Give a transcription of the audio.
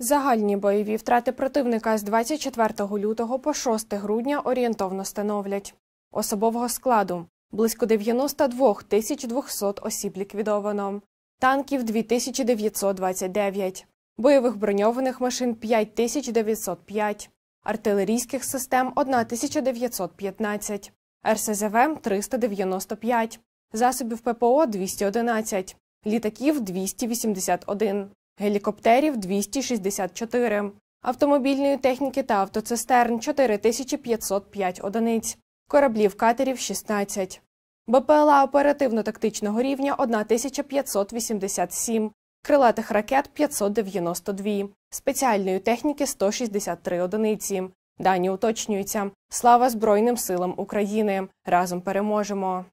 Загальні бойові втрати противника з 24 лютого по 6 грудня орієнтовно становлять. Особового складу – близько 92 200 осіб ліквідовано, танків – 2929, бойових броньованих машин – 5905, артилерійських систем – 1915, РСЗВ – 395, засобів ППО – 211, літаків – 281. Гелікоптерів – 264, автомобільної техніки та автоцистерн – 4505 одиниць, кораблів-катерів – 16, БПЛА оперативно-тактичного рівня – 1587, крилатих ракет – 592, спеціальної техніки – 163 одиниці. Дані уточнюються. Слава Збройним силам України! Разом переможемо!